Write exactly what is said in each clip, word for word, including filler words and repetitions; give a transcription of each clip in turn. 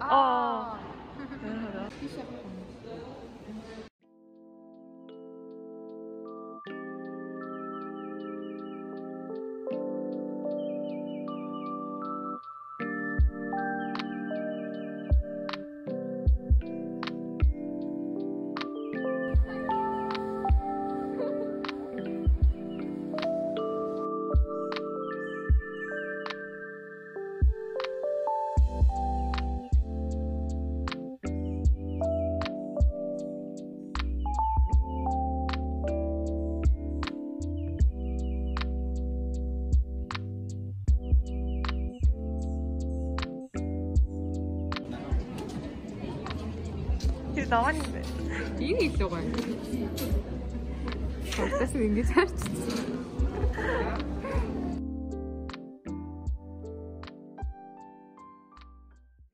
아. 나왔는데 이게 있어가지고 잘 쓰는 게 잘 진짜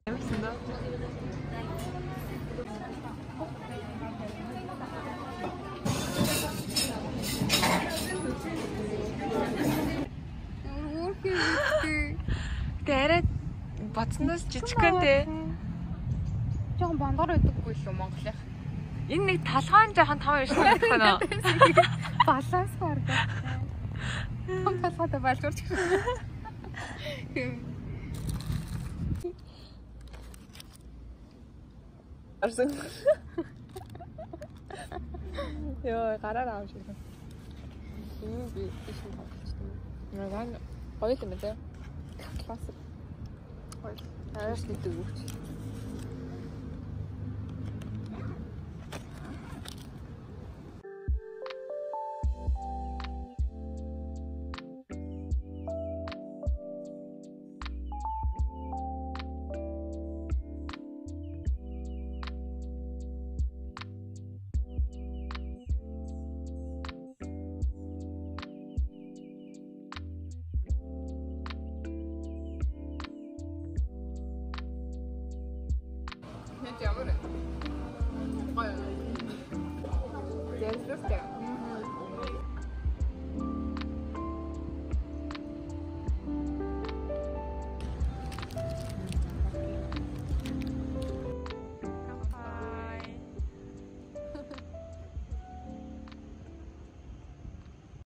재밌습니다. 대래 맞춘다스 지치한데 조금 반다를 듣고 있어, 막 그래. 인내 다 사는데 한 다음에 시작했잖아. 봤어, 서울. 한번 사다 봤어, 지금. 알았어. 야, 가라라 하고 싶어. 이미 미친 거 같아. 나는 어디 때문에 돼? 봤어. 어디? 알았어, 뜨고. Yes, just that.